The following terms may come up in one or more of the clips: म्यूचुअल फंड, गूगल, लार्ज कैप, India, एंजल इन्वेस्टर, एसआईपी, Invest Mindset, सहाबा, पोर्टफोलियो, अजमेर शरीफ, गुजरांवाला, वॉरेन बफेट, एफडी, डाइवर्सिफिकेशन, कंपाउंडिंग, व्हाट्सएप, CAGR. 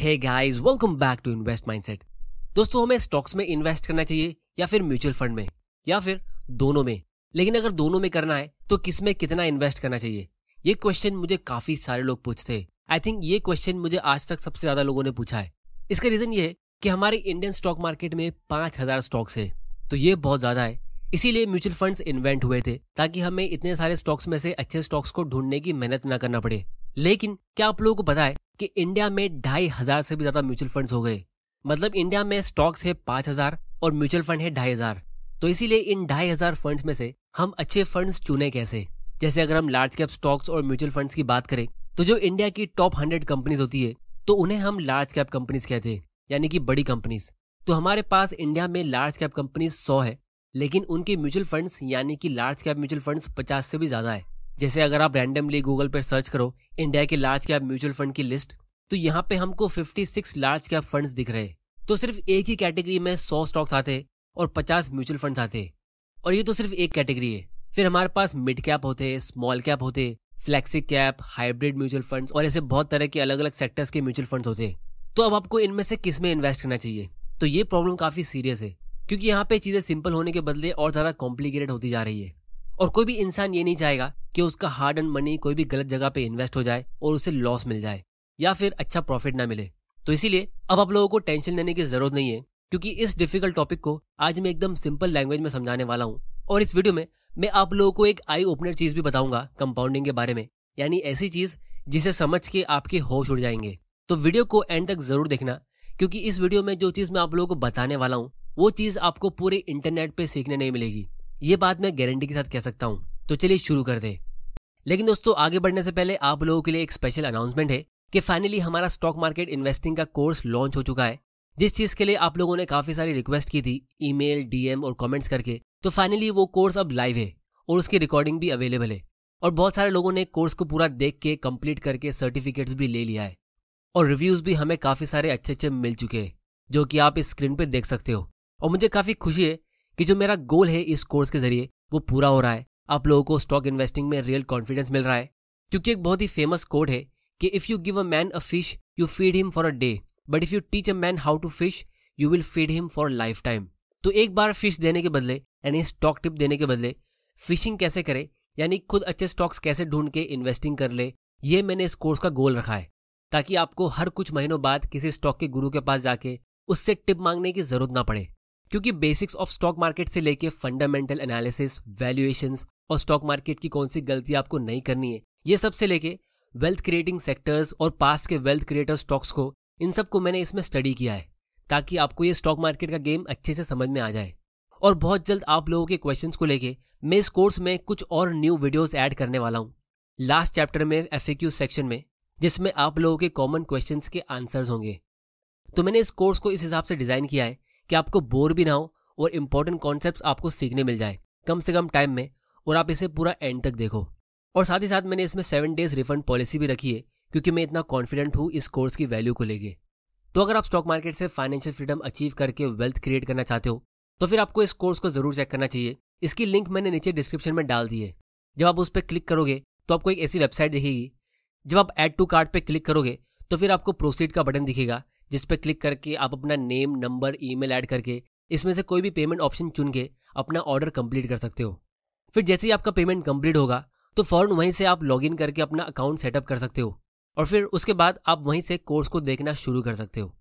Hey guys, welcome back to invest mindset. दोस्तों, हमें stocks में इन्वेस्ट करना चाहिए या फिर म्यूचुअल फंड में या फिर दोनों में, लेकिन अगर दोनों में करना है तो किस में कितना इन्वेस्ट करना चाहिए? ये क्वेश्चन मुझे काफी सारे लोग पूछते हैं। आई थिंक ये क्वेश्चन मुझे आज तक सबसे ज्यादा लोगों ने पूछा है। इसका रीजन ये है कि हमारे इंडियन स्टॉक मार्केट में 5000 स्टॉक्स है, तो ये बहुत ज्यादा है। इसीलिए म्यूचुअल फंड्स इन्वेंट हुए थे ताकि हमें इतने सारे स्टॉक्स में से अच्छे स्टॉक्स को ढूंढने की मेहनत ना करना पड़े। लेकिन क्या आप लोगों को पता है कि इंडिया में 2500 से भी ज्यादा म्यूचुअल फंड्स हो गए? मतलब इंडिया में स्टॉक्स है 5000 और म्यूचुअल फंड है 2500। तो इसीलिए इन 2500 फंड्स में से हम अच्छे फंड्स चुने कैसे? जैसे अगर हम लार्ज कैप स्टॉक्स और म्यूचुअल फंड्स की बात करें तो जो इंडिया की टॉप 100 कंपनीज होती है तो उन्हें हम लार्ज कैप कंपनीज कहते हैं, यानी कि बड़ी कंपनीज। तो हमारे पास इंडिया में लार्ज कैप कंपनीज 100 है, लेकिन उनके म्यूचुअल फंड्स यानी कि लार्ज कैप म्यूचुअल फंड्स 50 से भी ज्यादा है। जैसे अगर आप रैंडमली गूगल पर सर्च करो इंडिया के लार्ज कैप म्यूचुअल फंड की लिस्ट, तो यहाँ पे हमको 56 लार्ज कैप फंड्स दिख रहे। तो सिर्फ एक ही कैटेगरी में 100 स्टॉक्स आते और 50 म्यूचुअल फंड्स आते, और ये तो सिर्फ एक कैटेगरी है। फिर हमारे पास मिड कैप होते, स्मॉल कैप होते, flexi cap, hybrid mutual funds और ऐसे बहुत तरह के अलग अलग सेक्टर्स के म्यूचुअल फंड्स होते। तो अब आपको इनमें से किस में इन्वेस्ट करना चाहिए? तो ये प्रॉब्लम काफी सीरियस है, क्योंकि यहाँ पे चीजें सिंपल होने के बदले और ज्यादा कॉम्प्लिकेटेड होती जा रही है। और कोई भी इंसान ये नहीं चाहेगा कि उसका हार्ड एंड मनी कोई भी गलत जगह पे इन्वेस्ट हो जाए और उसे लॉस मिल जाए या फिर अच्छा प्रॉफिट ना मिले। तो इसीलिए अब आप लोगों को टेंशन लेने की जरूरत नहीं है, क्योंकि इस डिफिकल्ट टॉपिक को आज मैं एकदम सिंपल लैंग्वेज में समझाने वाला हूँ। और इस वीडियो में मैं आप लोगों को एक आई ओपनर चीज भी बताऊंगा कंपाउंडिंग के बारे में, यानी ऐसी चीज जिसे समझ के आपके होश उड़ जाएंगे। तो वीडियो को एंड तक जरूर देखना, क्योंकि इस वीडियो में जो चीज मैं आप लोगों को बताने वाला हूँ वो चीज आपको पूरे इंटरनेट पे सीखने नहीं मिलेगी, ये बात मैं गारंटी के साथ कह सकता हूँ। तो चलिए शुरू करते हैं। लेकिन दोस्तों, आगे बढ़ने से पहले आप लोगों के लिए एक स्पेशल अनाउंसमेंट है कि फाइनली हमारा स्टॉक मार्केट इन्वेस्टिंग का कोर्स लॉन्च हो चुका है, जिस चीज के लिए आप लोगों ने काफी सारी रिक्वेस्ट की थी ईमेल, डीएम और कमेंट्स करके। तो फाइनली वो कोर्स अब लाइव है और उसकी रिकॉर्डिंग भी अवेलेबल है, और बहुत सारे लोगों ने कोर्स को पूरा देख के कंप्लीट करके सर्टिफिकेट्स भी ले लिया है, और रिव्यूज भी हमें काफी सारे अच्छे अच्छे मिल चुके हैं, जो कि आप इस स्क्रीन पर देख सकते हो। और मुझे काफी खुशी है कि जो मेरा गोल है इस कोर्स के जरिए वो पूरा हो रहा है। आप लोगों को स्टॉक इन्वेस्टिंग में रियल कॉन्फिडेंस मिल रहा है, क्योंकि एक बहुत ही फेमस कोट है कि if you give a man a fish you feed him for a day, but if you teach a man how to fish you will feed him for life time. तो एक बार fish देने के बदले, यानी stock tip देने के बदले, fishing कैसे करे, यानी खुद अच्छे स्टॉक्स कैसे ढूंढ के इन्वेस्टिंग कर ले, ये मैंने इस कोर्स का गोल रखा है, ताकि आपको हर कुछ महीनों बाद किसी स्टॉक के गुरु के पास जाके उससे टिप मांगने की जरूरत ना पड़े, क्योंकि बेसिक्स ऑफ स्टॉक मार्केट से लेके फंडामेंटल एनालिसिस, वैल्यूएशंस और स्टॉक मार्केट की कौन सी गलती आपको नहीं करनी है, ये सब से लेके वेल्थ क्रिएटिंग सेक्टर्स और पास के वेल्थ क्रिएटर स्टॉक्स को, इन सब को मैंने इसमें स्टडी किया है, ताकि आपको ये स्टॉक मार्केट का गेम अच्छे से समझ में आ जाए। और बहुत जल्द आप लोगों के क्वेश्चंस को लेके मैं इस कोर्स में कुछ और न्यू वीडियोस ऐड करने वाला हूँ लास्ट चैप्टर में FAQ सेक्शन में, जिसमें आप लोगों के कॉमन क्वेश्चंस के आंसर्स होंगे। तो मैंने इस कोर्स को इस हिसाब से डिजाइन किया है कि आपको बोर भी ना हो और इम्पोर्टेंट कॉन्सेप्ट्स आपको सीखने मिल जाए कम से कम टाइम में, और आप इसे पूरा एंड तक देखो। और साथ ही साथ मैंने इसमें 7 डेज रिफंड पॉलिसी भी रखी है, क्योंकि मैं इतना कॉन्फिडेंट हूँ इस कोर्स की वैल्यू को लेके। तो अगर आप स्टॉक मार्केट से फाइनेंशियल फ्रीडम अचीव करके वेल्थ क्रिएट करना चाहते हो तो फिर आपको इस कोर्स को जरूर चेक करना चाहिए। इसकी लिंक मैंने नीचे डिस्क्रिप्शन में डाल दी है। जब आप उस पर क्लिक करोगे तो आपको एक ऐसी वेबसाइट दिखेगी, जब आप ऐड टू कार्ट पर क्लिक करोगे तो फिर आपको प्रोसीड का बटन दिखेगा, जिस पर क्लिक करके आप अपना नेम, नंबर, ईमेल ऐड करके इसमें से कोई भी पेमेंट ऑप्शन चुन के अपना ऑर्डर कंप्लीट कर सकते हो। फिर जैसे ही आपका पेमेंट कंप्लीट होगा तो फौरन वहीं से आप लॉगिन करके अपना अकाउंट सेटअप कर सकते हो, और फिर उसके बाद आप वहीं से कोर्स को देखना शुरू कर सकते हो।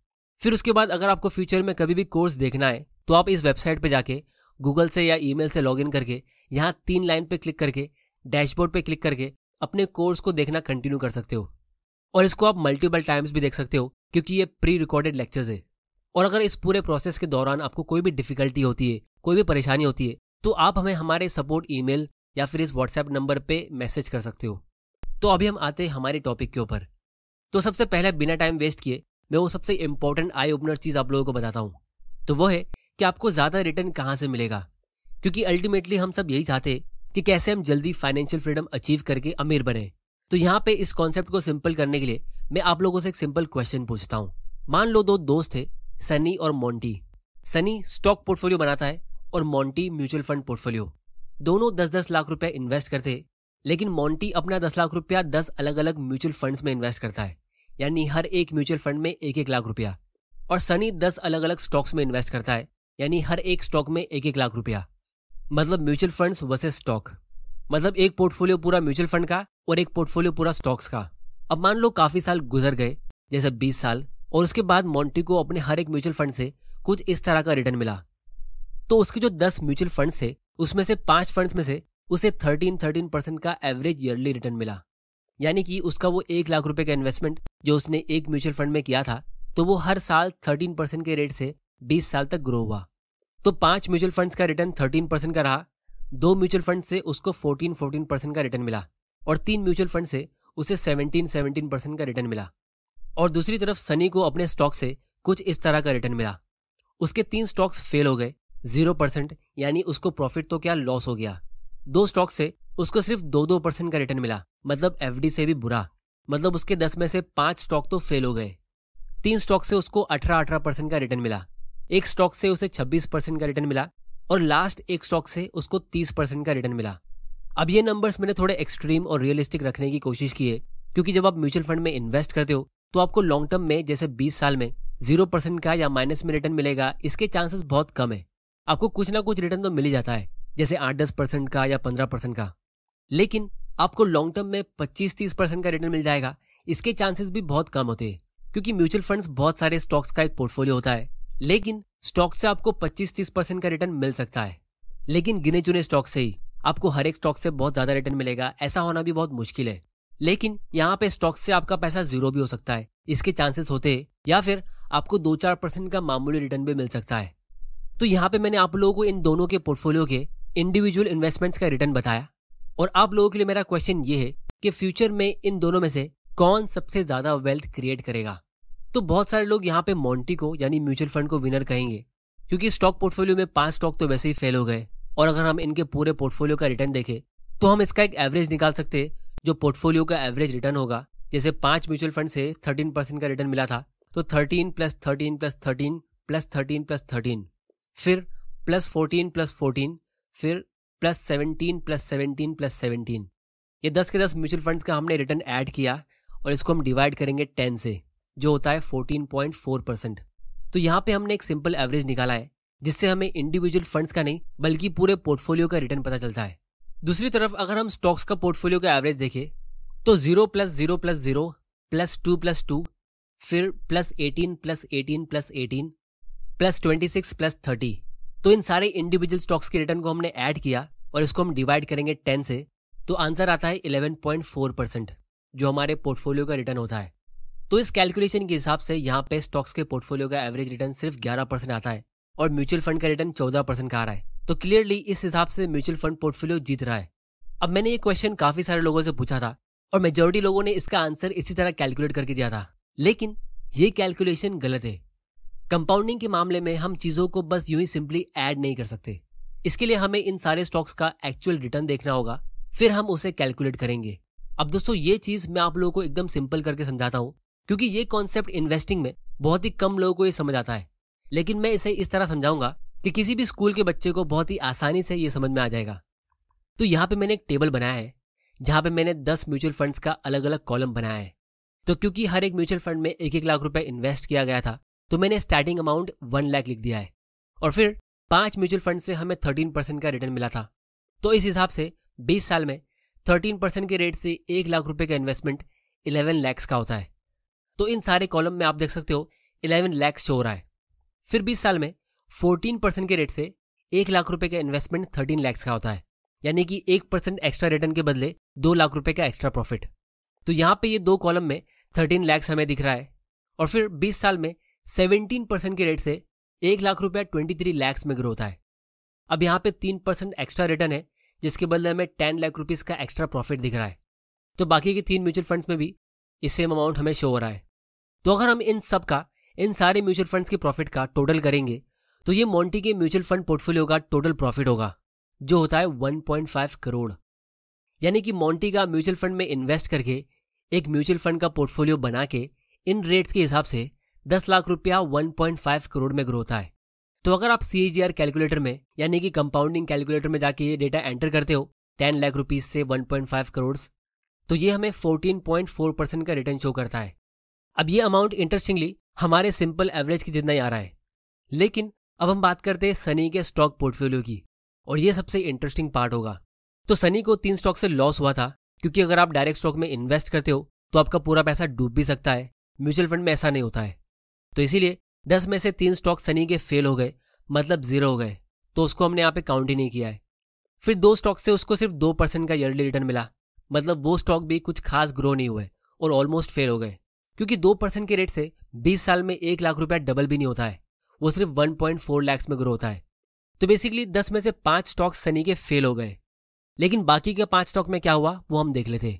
फिर उसके बाद अगर आपको फ्यूचर में कभी भी कोर्स देखना है तो आप इस वेबसाइट पर जाके गूगल से या ईमेल से लॉगिन करके यहाँ 3 लाइन पर क्लिक करके डैशबोर्ड पर क्लिक करके अपने कोर्स को देखना कंटिन्यू कर सकते हो। और इसको आप मल्टीपल टाइम्स भी देख सकते हो, क्योंकि ये प्री रिकॉर्डेड लेक्चर्स है। और अगर इस पूरे प्रोसेस के दौरान आपको कोई भी डिफिकल्टी होती है, कोई भी परेशानी होती है, तो आप हमें हमारे सपोर्ट ईमेल या फिर इस व्हाट्सएप नंबर पे मैसेज कर सकते हो। तो अभी हम आते हैं हमारे टॉपिक के ऊपर। तो सबसे पहले बिना टाइम वेस्ट किए मैं वो सबसे इम्पोर्टेंट आई ओपनर चीज़ आप लोगों को बताता हूँ। तो वो है कि आपको ज़्यादा रिटर्न कहाँ से मिलेगा, क्योंकि अल्टीमेटली हम सब यही चाहते हैं कि कैसे हम जल्दी फाइनेंशियल फ्रीडम अचीव करके अमीर बने। तो यहाँ पे इस कॉन्सेप्ट को सिंपल करने के लिए मैं आप लोगों से एक सिंपल क्वेश्चन पूछता हूँ। मान लो 2 दोस्त थे, सनी और मोंटी। सनी स्टॉक पोर्टफोलियो बनाता है और मोंटी म्यूचुअल फंड पोर्टफोलियो। दोनों 10-10 लाख रुपया इन्वेस्ट करते हैं, लेकिन मोंटी अपना 10 लाख रुपया 10 अलग अलग म्यूचुअल फंड्स में इन्वेस्ट करता है, यानी हर एक म्यूचुअल फंड में 1-1 लाख रुपया। और सनी 10 अलग अलग स्टॉक्स में इन्वेस्ट करता है, यानी हर एक स्टॉक में 1-1 लाख रुपया। मतलब म्यूचुअल फंड्स वर्सेस स्टॉक, मतलब एक पोर्टफोलियो पूरा म्यूचुअल फंड का और एक पोर्टफोलियो पूरा स्टॉक्स का। अब मान लो काफी साल गुजर गए, जैसे 20 साल, और उसके बाद मॉन्टी को अपने हर एक म्यूचुअल फंड से कुछ इस तरह का रिटर्न मिला। तो उसके जो 10 म्यूचुअल फंड्स थे उसमें से 5 फंड्स में से उसे 13% का एवरेज ईयरली रिटर्न मिला, यानी कि उसका वो 1 लाख रुपए का इन्वेस्टमेंट जो उसने एक म्यूचुअल फंड में किया था, तो वो हर साल 13% के रेट से 20 साल तक ग्रो हुआ। तो 5 म्यूचुअल फंड्स का रिटर्न 13% का रहा, 2 म्यूचुअल फंड से उसको 14% का रिटर्न मिला, और 3 म्यूचुअल फंड से उसे 17% का रिटर्न मिला। और दूसरी तरफ सनी को अपने स्टॉक से कुछ इस तरह का रिटर्न मिला। उसके 3 स्टॉक्स फेल हो गए 0%, यानी उसको प्रॉफिट तो क्या लॉस हो गया। 2 स्टॉक से उसको सिर्फ 2-2% का रिटर्न मिला, मतलब एफडी से भी बुरा। मतलब उसके 10 में से 5 स्टॉक तो फेल हो गए। 3 स्टॉक से उसको 18% का रिटर्न मिला, एक स्टॉक से उसे 26% का रिटर्न मिला, और लास्ट एक स्टॉक से उसको 30% का रिटर्न मिला। अब ये नंबर्स मैंने थोड़े एक्सट्रीम और रियलिस्टिक रखने की कोशिश की है, क्योंकि जब आप म्यूचुअल फंड में इन्वेस्ट करते हो तो आपको लॉन्ग टर्म में, जैसे 20 साल में 0% का या माइनस में रिटर्न मिलेगा, इसके चांसेस बहुत कम है। आपको कुछ ना कुछ रिटर्न तो मिल ही जाता है, जैसे 8-10% का या 15% का, लेकिन आपको लॉन्ग टर्म में 25-30% का रिटर्न मिल जाएगा, इसके चांसेस भी बहुत कम होते हैं। क्योंकि म्यूचुअल फंड्स बहुत सारे स्टॉक्स का एक पोर्टफोलियो होता है, लेकिन स्टॉक से आपको 25-30% का रिटर्न मिल सकता है, लेकिन गिने चुने स्टॉक से ही। आपको हर एक स्टॉक से बहुत ज्यादा रिटर्न मिलेगा ऐसा होना भी बहुत मुश्किल है। लेकिन यहाँ पे स्टॉक से आपका पैसा 0 भी हो सकता है, इसके चांसेस होते हैं, या फिर आपको 2-4% का मामूली रिटर्न भी मिल सकता है। तो यहाँ पे मैंने आप लोगों को इन दोनों के पोर्टफोलियो के इंडिविजुअल इन्वेस्टमेंट्स का रिटर्न बताया। और आप लोगों के लिए मेरा क्वेश्चन ये है कि फ्यूचर में इन दोनों में से कौन सबसे ज्यादा वेल्थ क्रिएट करेगा। तो बहुत सारे लोग यहाँ पे मॉन्टी को, यानी म्यूचुअल फंड को, विनर कहेंगे, क्योंकि स्टॉक पोर्टफोलियो में 5 स्टॉक तो वैसे ही फेल हो गए, और अगर हम इनके पूरे पोर्टफोलियो का रिटर्न देखें तो हम इसका एक एवरेज निकाल सकते हैं, जो पोर्टफोलियो का एवरेज रिटर्न होगा। जैसे 5 म्यूचुअल फंड से 13% का रिटर्न मिला था, तो 13+13+13+13+13, फिर +14+14, फिर +17+17+17। ये 10 के 10 म्यूचुअल फंड्स का हमने रिटर्न ऐड किया, और इसको हम डिवाइड करेंगे 10 से, जो होता है 14.4%। तो यहाँ पे हमने एक सिंपल एवरेज निकाला है, जिससे हमें इंडिविजुअल फंड्स का नहीं बल्कि पूरे पोर्टफोलियो का रिटर्न पता चलता है। दूसरी तरफ अगर हम स्टॉक्स का पोर्टफोलियो का एवरेज देखें तो 0+0+0+2+2, फिर +18+18+18, +26+30। तो इन सारे इंडिविजुअल स्टॉक्स के रिटर्न को हमने ऐड किया, और इसको हम डिवाइड करेंगे 10 से, तो आंसर आता है 11.4%, जो हमारे पोर्टफोलियो का रिटर्न होता है। तो इस कैलकुलेशन के हिसाब से यहाँ पे स्टॉक्स के पोर्टफोलियो का एवरेज रिटर्न सिर्फ 11% आता है, और म्यूचुअल फंड का रिटर्न 14% का आ रहा है। तो क्लियरली इस हिसाब से म्यूचुअल फंड पोर्टफोलियो जीत रहा है। अब मैंने ये क्वेश्चन काफी सारे लोगों से पूछा था, और मेजोरिटी लोगों ने इसका आंसर इसी तरह कैलकुलेट करके दिया था, लेकिन ये कैलकुलेशन गलत है। कंपाउंडिंग के मामले में हम चीजों को बस यूं ही सिंपली ऐड नहीं कर सकते। इसके लिए हमें इन सारे स्टॉक्स का एक्चुअल रिटर्न देखना होगा, फिर हम उसे कैलकुलेट करेंगे। अब दोस्तों ये चीज मैं आप लोगों को एकदम सिंपल करके समझाता हूँ, क्योंकि ये कॉन्सेप्ट इन्वेस्टिंग में बहुत ही कम लोगों को ये समझ आता है। लेकिन मैं इसे इस तरह समझाऊंगा कि किसी भी स्कूल के बच्चे को बहुत ही आसानी से ये समझ में आ जाएगा। तो यहाँ पे मैंने एक टेबल बनाया है, जहाँ पे मैंने 10 म्यूचुअल फंड्स का अलग अलग कॉलम बनाया है। तो क्योंकि हर एक म्यूचुअल फंड में 1-1 लाख रुपए इन्वेस्ट किया गया था, तो मैंने स्टार्टिंग अमाउंट 1 लाख लिख दिया है। और फिर 5 म्यूचुअल फंड से हमें 13% का रिटर्न मिला था, तो इस हिसाब से 20 साल में 13% के रेट से 1 लाख रुपए का इन्वेस्टमेंट 11 लाख का होता है। तो इन सारे कॉलम में आप देख सकते हो 11 लाख शो हो रहा है। फिर 20 साल में 14% के रेट से 1 लाख रुपए का इन्वेस्टमेंट 13 लाख का होता है, यानी कि 1% एक्स्ट्रा रिटर्न के बदले 2 लाख रुपए का एक्स्ट्रा प्रॉफिट। तो यहाँ पे ये 2 कॉलम में 13 लाख हमें दिख रहा है। और फिर 20 साल में 17% के रेट से 1 लाख रुपया 23 लाख में ग्रो होता है। अब यहाँ पे 3% एक्स्ट्रा रिटर्न है, जिसके बदले हमें 10 लाख रुपीज का एक्स्ट्रा प्रॉफिट दिख रहा है। तो बाकी के 3 म्यूचुअल फंड्स में भी इस सेम अमाउंट हमें शो हो रहा है। तो अगर हम इन सारे म्यूचुअल फंड्स के प्रॉफिट का टोटल करेंगे तो ये मॉन्टी के म्यूचुअल फंड पोर्टफोलियो का टोटल प्रॉफिट होगा, जो होता है 1.5 करोड़। यानी कि मॉन्टी का म्यूचुअल फंड में इन्वेस्ट करके एक म्यूचुअल फंड का पोर्टफोलियो बना के इन रेट्स के हिसाब से 10 लाख रुपया 1.5 करोड़ में ग्रो होता है। तो अगर आप CAGR कैलकुलेटर में, यानी कि कंपाउंडिंग कैलकुलेटर में जाके ये डेटा एंटर करते हो 10 लाख रुपीज से 1.5 करोड़, तो ये हमें 14.4% का रिटर्न शो करता है। अब ये अमाउंट इंटरेस्टिंगली हमारे सिंपल एवरेज के जितना ही आ रहा है। लेकिन अब हम बात करते हैं सनी के स्टॉक पोर्टफोलियो की, और ये सबसे इंटरेस्टिंग पार्ट होगा। तो सनी को 3 स्टॉक से लॉस हुआ था, क्योंकि अगर आप डायरेक्ट स्टॉक में इन्वेस्ट करते हो तो आपका पूरा पैसा डूब भी सकता है। म्यूचुअल फंड में ऐसा नहीं होता है। तो इसीलिए 10 में से 3 स्टॉक सनी के फेल हो गए, मतलब 0 हो गए, तो उसको हमने यहाँ पे काउंट ही नहीं किया है। फिर 2 स्टॉक से उसको सिर्फ 2% का ईयरली रिटर्न मिला, मतलब वो स्टॉक भी कुछ खास ग्रो नहीं हुए और ऑलमोस्ट फेल हो गए, क्योंकि 2% के रेट से 20 साल में 1 लाख रुपया डबल भी नहीं होता है, वो सिर्फ 1.4 लाख में ग्रो होता है। तो बेसिकली 10 में से 5 स्टॉक सनी के फेल हो गए। लेकिन बाकी के 5 स्टॉक में क्या हुआ वो हम देख लेते।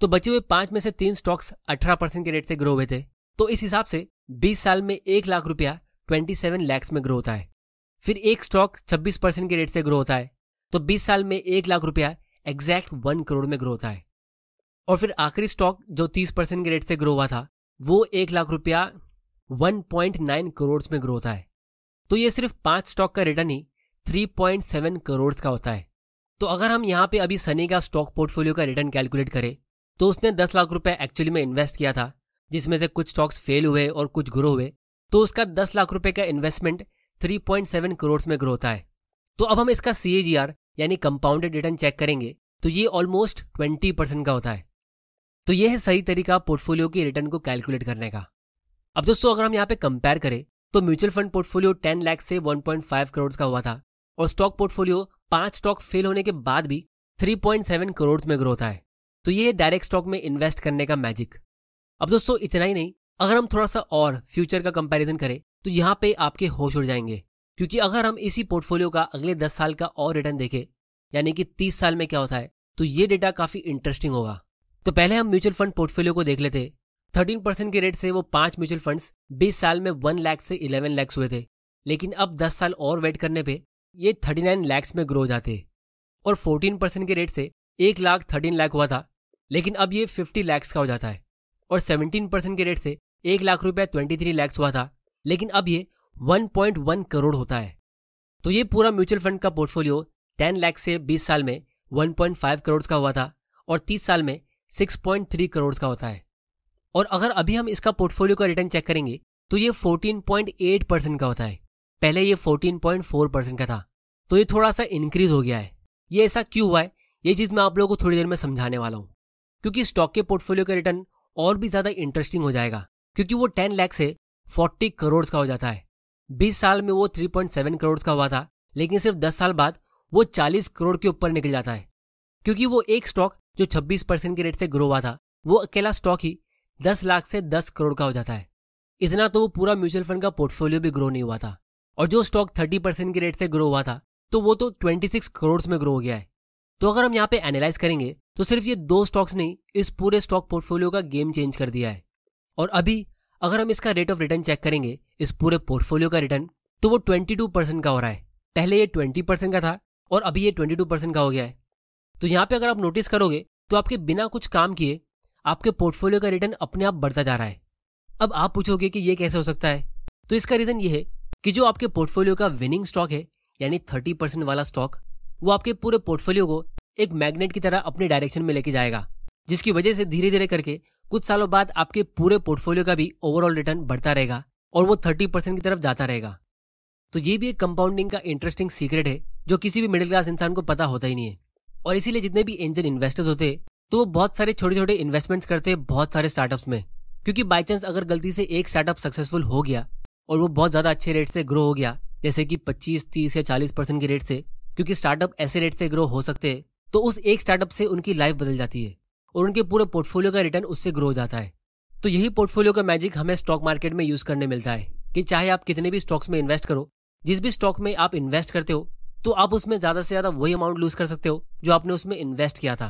तो बचे हुए 5 में से 3 स्टॉक्स 18% के रेट से ग्रो हुए थे। तो इस हिसाब से 20 साल में 1 लाख रुपया 27 लाख में ग्रो होता है। फिर एक स्टॉक 26% के रेट से ग्रो होता है, तो 20 साल में 1 लाख रुपया एग्जैक्ट 1 करोड़ में ग्रो होता है। और फिर आखिरी स्टॉक जो 30% के रेट से ग्रो हुआ था, वो 1 लाख रुपया 1.9 करोड़ में ग्रो होता है। तो ये सिर्फ 5 स्टॉक का रिटर्न ही 3.7 करोड़ का होता है। तो अगर हम यहाँ पे अभी सनी का स्टॉक पोर्टफोलियो का रिटर्न कैलकुलेट करें, तो उसने 10 लाख रुपए एक्चुअली में इन्वेस्ट किया था, जिसमें से कुछ स्टॉक्स फेल हुए और कुछ ग्रो हुए। तो उसका 10 लाख रुपए का इन्वेस्टमेंट 3.7 करोड़ में ग्रो होता है। तो अब हम इसका CAGR यानी कंपाउंडेड रिटर्न चेक करेंगे, तो ये ऑलमोस्ट 20% का होता है। तो यह है सही तरीका पोर्टफोलियो के रिटर्न को कैलकुलेट करने का। अब दोस्तों अगर हम यहाँ पे कंपेयर करें, तो म्यूचुअल फंड पोर्टफोलियो 10 लाख से 1.5 करोड़ का हुआ था, और स्टॉक पोर्टफोलियो 5 स्टॉक फेल होने के बाद भी 3.7 करोड़ में ग्रो होता है। तो ये है डायरेक्ट स्टॉक में इन्वेस्ट करने का मैजिक। अब दोस्तों इतना ही नहीं, अगर हम थोड़ा सा और फ्यूचर का कंपैरिजन करें, तो यहाँ पे आपके होश उड़ जाएंगे, क्योंकि अगर हम इसी पोर्टफोलियो का अगले 10 साल का और रिटर्न देखें, यानी कि 30 साल में क्या होता है, तो ये डेटा काफी इंटरेस्टिंग होगा। तो पहले हम म्यूचुअल फंड पोर्टफोलियो को देख लेते। 13% के रेट से वो 5 म्यूचुअल फंड्स 20 साल में 1 लाख से 11 लाख हुए थे। लेकिन अब 10 साल और वेट करने पे ये 39 लाख में ग्रो जाते, और 14% के रेट से 1 लाख 13 लाख हुआ था, लेकिन अब ये 50 लाख का हो जाता है। और 17% के रेट से 1 लाख रुपया 23 लाख हुआ था, लेकिन अब ये 1.1 करोड़ होता है। तो ये पूरा म्यूचुअल फंड का पोर्टफोलियो 10 लाख से 20 साल में 1.5 करोड़ का हुआ था, और 30 साल में 6.3 करोड़ का होता है। और अगर अभी हम इसका पोर्टफोलियो का रिटर्न चेक करेंगे, तो ये 14.8% का होता है। पहले ये 14.4% का था। तो ये थोड़ा सा इंक्रीज हो गया है। ये ऐसा क्यों हुआ है, ये चीज़ मैं आप लोगों को थोड़ी देर में समझाने वाला हूँ, क्योंकि स्टॉक के पोर्टफोलियो का रिटर्न और भी ज़्यादा इंटरेस्टिंग हो जाएगा, क्योंकि वो 10 लाख से 40 करोड़ का हो जाता है। 20 साल में वो 3.7 करोड़ का हुआ था, लेकिन सिर्फ 10 साल बाद वो 40 करोड़ के ऊपर निकल जाता है, क्योंकि वो एक स्टॉक जो 26% के रेट से ग्रो हुआ था, वो अकेला स्टॉक ही 10 लाख से 10 करोड़ का हो जाता है। इतना तो वो पूरा म्यूचुअल फंड का पोर्टफोलियो भी ग्रो नहीं हुआ था। और जो स्टॉक 30% के रेट से ग्रो हुआ था, तो वो तो 26 करोड़ में ग्रो हो गया है। तो अगर हम यहाँ पे एनालाइज करेंगे, तो सिर्फ ये 2 स्टॉक्स ने इस पूरे स्टॉक पोर्टफोलियो का गेम चेंज कर दिया है। और अभी अगर हम इसका रेट ऑफ रिटर्न चेक करेंगे, इस पूरे पोर्टफोलियो का रिटर्न, तो वो 22% का हो रहा है। पहले ये 20% का था, और अभी ये 22% का हो गया है। तो यहाँ पे अगर आप नोटिस करोगे, तो आपके बिना कुछ काम किए आपके पोर्टफोलियो का रिटर्न अपने आप बढ़ता जा रहा है। अब आप पूछोगे कि ये कैसे हो सकता है, तो इसका रीजन ये है कि जो आपके पोर्टफोलियो का विनिंग स्टॉक है, यानी 30% वाला स्टॉक, वो आपके पूरे पोर्टफोलियो को एक मैग्नेट की तरह अपने डायरेक्शन में लेके जाएगा, जिसकी वजह से धीरे धीरे करके कुछ सालों बाद आपके पूरे पोर्टफोलियो का भी ओवरऑल रिटर्न बढ़ता रहेगा, और वो 30% की तरफ जाता रहेगा। तो ये भी एक कंपाउंडिंग का इंटरेस्टिंग सीक्रेट है, जो किसी भी मिडिल क्लास इंसान को पता होता ही नहीं है। और इसीलिए जितने भी एंजल इन्वेस्टर्स होते हैं, तो वो बहुत सारे छोटे छोटे इन्वेस्टमेंट्स करते हैं बहुत सारे स्टार्टअप्स में, क्योंकि बाई चांस अगर गलती से एक स्टार्टअप सक्सेसफुल हो गया और वो बहुत ज्यादा अच्छे रेट से ग्रो हो गया, जैसे कि 25, 30 या 40% के रेट से, क्योंकि स्टार्टअप ऐसे रेट से ग्रो हो सकते हैं, तो उस एक स्टार्टअप से उनकी लाइफ बदल जाती है और उनके पूरे पोर्टफोलियो का रिटर्न उससे ग्रो हो जाता है। तो यही पोर्टफोलियो का मैजिक हमें स्टॉक मार्केट में यूज करने मिलता है, कि चाहे आप कितने भी स्टॉक्स में इन्वेस्ट करो, जिस भी स्टॉक में आप इन्वेस्ट करते हो, तो आप उसमें ज्यादा से ज्यादा वही अमाउंट लूज कर सकते हो जो आपने उसमें इन्वेस्ट किया था।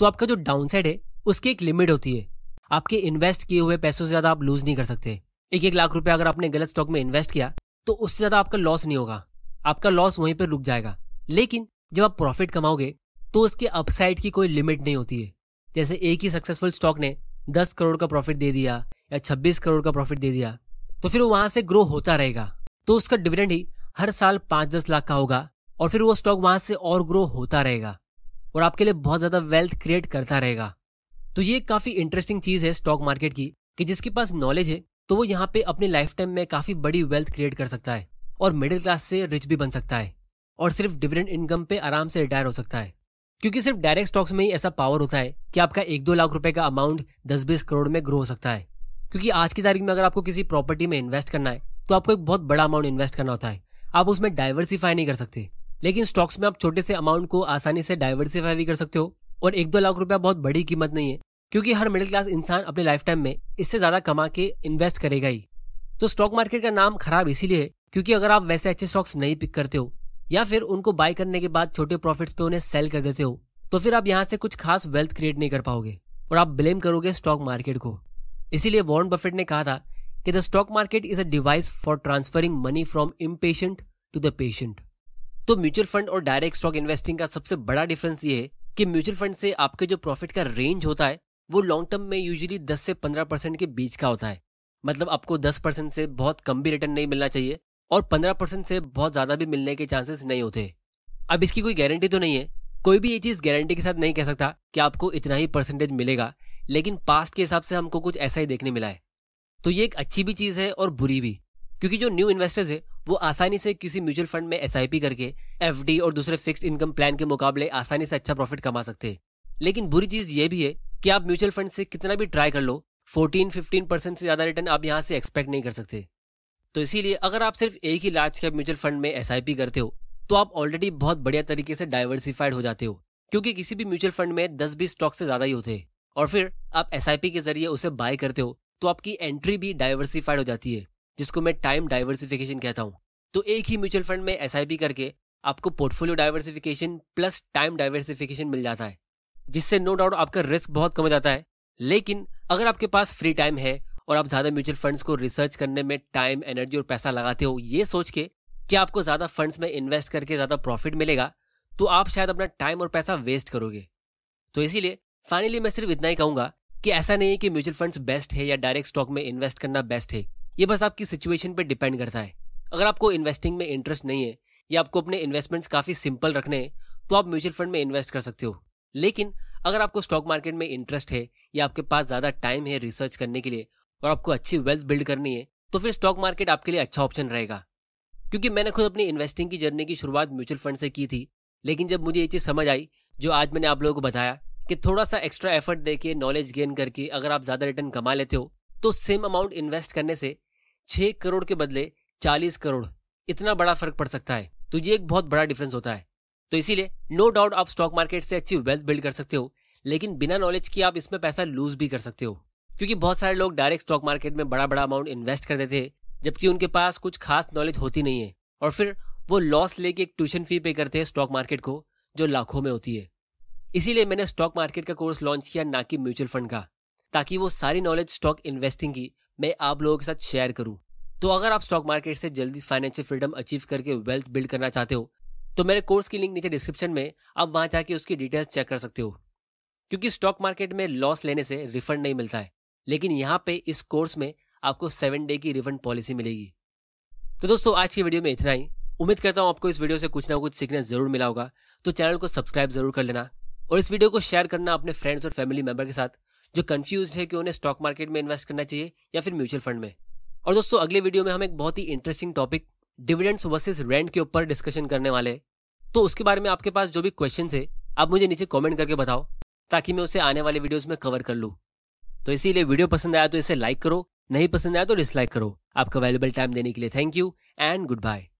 तो आपका जो डाउनसाइड है उसकी एक लिमिट होती है, आपके इन्वेस्ट किए हुए पैसों से ज्यादा आप लूज नहीं कर सकते। 1-1 लाख रुपया अगर आपने गलत स्टॉक में इन्वेस्ट किया, तो उससे ज्यादा आपका लॉस नहीं होगा, आपका लॉस वहीं पर रुक जाएगा। लेकिन जब आप प्रॉफिट कमाओगे, तो उसके अपसाइड की कोई लिमिट नहीं होती है। जैसे एक ही सक्सेसफुल स्टॉक ने 10 करोड़ का प्रॉफिट दे दिया या 26 करोड़ का प्रॉफिट दे दिया, तो फिर वो वहां से ग्रो होता रहेगा। तो उसका डिविडेंड ही हर साल 5-10 लाख का होगा, और फिर वो स्टॉक वहां से और ग्रो होता रहेगा और आपके लिए बहुत ज्यादा वेल्थ क्रिएट करता रहेगा। तो ये काफी इंटरेस्टिंग चीज है स्टॉक मार्केट की, कि जिसके पास नॉलेज है तो वो यहाँ पे अपने लाइफ टाइम में काफी बड़ी वेल्थ क्रिएट कर सकता है और मिडिल क्लास से रिच भी बन सकता है और सिर्फ डिविडेंड इनकम पे आराम से रिटायर हो सकता है, क्योंकि सिर्फ डायरेक्ट स्टॉक्स में ही ऐसा पावर होता है कि आपका 1-2 लाख रुपए का अमाउंट 10-20 करोड़ में ग्रो हो सकता है। क्योंकि आज की तारीख में अगर आपको किसी प्रॉपर्टी में इन्वेस्ट करना है तो आपको एक बहुत बड़ा अमाउंट इन्वेस्ट करना होता है, आप उसमें डाइवर्सिफाई नहीं कर सकते, लेकिन स्टॉक्स में आप छोटे से अमाउंट को आसानी से डाइवर्सिफाई भी कर सकते हो। और 1-2 लाख रुपया बहुत बड़ी कीमत नहीं है, क्योंकि हर मिडिल क्लास इंसान अपने लाइफ टाइम में इससे ज्यादा कमा के इन्वेस्ट करेगा ही। तो स्टॉक मार्केट का नाम खराब इसीलिए है क्योंकि अगर आप वैसे अच्छे स्टॉक्स नहीं पिक करते हो या फिर उनको बाय करने के बाद छोटे प्रॉफिट्स पे उन्हें सेल कर देते हो तो फिर आप यहाँ से कुछ खास वेल्थ क्रिएट नहीं कर पाओगे और आप ब्लेम करोगे स्टॉक मार्केट को। इसीलिए वॉरेन बफेट ने कहा था कि the stock market is a device for transferring money from impatient to the patient. तो म्यूचुअल फंड और डायरेक्ट स्टॉक इन्वेस्टिंग का सबसे बड़ा डिफरेंस ये है कि म्यूचुअल फंड से आपके जो प्रॉफिट का रेंज होता है वो लॉन्ग टर्म में यूजुअली 10 से 15% के बीच का होता है। मतलब आपको 10% से बहुत कम भी रिटर्न नहीं मिलना चाहिए और 15% से बहुत ज्यादा भी मिलने के चांसेस नहीं होते। अब इसकी कोई गारंटी तो नहीं है, कोई भी ये चीज गारंटी के साथ नहीं कह सकता कि आपको इतना ही परसेंटेज मिलेगा, लेकिन पास्ट के हिसाब से हमको कुछ ऐसा ही देखने मिला है। तो ये एक अच्छी भी चीज है और बुरी भी, क्योंकि जो न्यू इन्वेस्टर्स है वो आसानी से किसी म्यूचुअल फंड में एसआईपी करके एफडी और दूसरे फिक्स्ड इनकम प्लान के मुकाबले आसानी से अच्छा प्रॉफिट कमा सकते हैं। लेकिन बुरी चीज ये भी है कि आप म्यूचुअल फंड से कितना भी ट्राई कर लो 14-15% से ज्यादा रिटर्न आप यहाँ से एक्सपेक्ट नहीं कर सकते। तो इसीलिए अगर आप सिर्फ एक ही लार्ज कैप म्यूचुअल फंड में एसआईपी करते हो तो आप ऑलरेडी बहुत बढ़िया तरीके से डाइवर्सिफाइड हो जाते हो, क्योंकि किसी भी म्यूचुअल फंड में 10-20 स्टॉक से ज्यादा ही होते हैं और फिर आप एसआईपी के जरिए उसे बाय करते हो तो आपकी एंट्री भी डाइवर्सिफाइड हो जाती है, जिसको मैं टाइम डाइवर्सिफिकेशन कहता हूँ। तो एक ही म्यूचुअल फंड में एसआईपी करके आपको पोर्टफोलियो डाइवर्सिफिकेशन plus time डाइवर्सिफिकेशन मिल जाता है, जिससे नो डाउट आपका रिस्क बहुत कम हो जाता है। लेकिन अगर आपके पास फ्री टाइम है और आप ज्यादा म्यूचुअल फंड्स को रिसर्च करने में टाइम, एनर्जी और पैसा लगाते हो ये सोच के कि आपको ज्यादा फंड्स में इन्वेस्ट करके ज्यादा प्रॉफिट मिलेगा, तो आप शायद अपना टाइम और पैसा वेस्ट करोगे। तो इसीलिए फाइनली मैं सिर्फ इतना ही कहूंगा कि ऐसा नहीं है कि म्यूचुअल फंड्स बेस्ट है या डायरेक्ट स्टॉक में इन्वेस्ट करना बेस्ट है, ये बस आपकी सिचुएशन पे डिपेंड करता है। अगर आपको इन्वेस्टिंग में इंटरेस्ट नहीं है या आपको अपने इन्वेस्टमेंट्स काफी सिंपल रखने हैं तो आप म्यूचुअल फंड में इन्वेस्ट कर सकते हो, लेकिन अगर आपको स्टॉक मार्केट में इंटरेस्ट है या आपके पास ज्यादा टाइम है रिसर्च करने के लिए और आपको अच्छी वेल्थ बिल्ड करनी है तो फिर स्टॉक मार्केट आपके लिए अच्छा ऑप्शन रहेगा। क्योंकि मैंने खुद अपनी इन्वेस्टिंग की जर्नी की शुरुआत म्यूचुअल फंड से की थी, लेकिन जब मुझे ये चीज समझ आई जो आज मैंने आप लोगों को बताया कि थोड़ा सा एक्स्ट्रा एफर्ट देके नॉलेज गेन करके अगर आप ज्यादा रिटर्न कमा लेते हो तो सेम अमाउंट इन्वेस्ट करने से 6 करोड़ के बदले 40 करोड़ इतना बड़ा फर्क पड़ सकता है। तो ये एक बहुत बड़ा डिफरेंस होता है। तो इसीलिए नो डाउट आप स्टॉक मार्केट से अच्छी वेल्थ बिल्ड कर सकते हो, लेकिन बिना नॉलेज के आप इसमें पैसा लूज भी कर सकते हो, क्योंकि बहुत सारे लोग डायरेक्ट स्टॉक मार्केट में बड़ा बड़ा अमाउंट इन्वेस्ट कर देते हैं जबकि उनके पास कुछ खास नॉलेज होती नहीं है और फिर वो लॉस लेके एक ट्यूशन फी पे करते हैं स्टॉक मार्केट को जो लाखों में होती है। इसीलिए मैंने स्टॉक मार्केट का कोर्स लॉन्च किया, ना कि म्यूचुअल फंड का, ताकि वो सारी नॉलेज स्टॉक इन्वेस्टिंग की मैं आप लोगों के साथ शेयर करूं। तो अगर आप स्टॉक मार्केट से जल्दी फाइनेंशियल फ्रीडम अचीव करके वेल्थ बिल्ड करना चाहते हो तो मेरे कोर्स की लिंक नीचे डिस्क्रिप्शन में, आप वहां जाके उसकी डिटेल्स चेक कर सकते हो। क्योंकि स्टॉक मार्केट में लॉस लेने से रिफंड नहीं मिलता है, लेकिन यहाँ पे इस कोर्स में आपको 7 डे की रिफंड पॉलिसी मिलेगी। तो दोस्तों आज की वीडियो में इतना ही, उम्मीद करता हूँ आपको इस वीडियो से कुछ ना कुछ सीखने जरूर मिला होगा। तो चैनल को सब्सक्राइब जरूर कर लेना और इस वीडियो को शेयर करना अपने फ्रेंड्स और फैमिली मेंबर के साथ जो कंफ्यूज है कि उन्हें स्टॉक मार्केट में इन्वेस्ट करना चाहिए या फिर म्यूचुअल फंड में। और दोस्तों अगले वीडियो में हम एक बहुत ही interesting topic dividends versus rent के ऊपर डिस्कशन करने वाले हैं। तो उसके बारे में आपके पास जो भी क्वेश्चन है आप मुझे नीचे कॉमेंट करके बताओ ताकि मैं उसे आने वाले वीडियोस में कवर कर लूं। तो इसीलिए वीडियो पसंद आया तो इसे लाइक करो, नहीं पसंद आया तो डिसलाइक करो। आपका वैल्यूएबल टाइम देने के लिए thank you and good bye.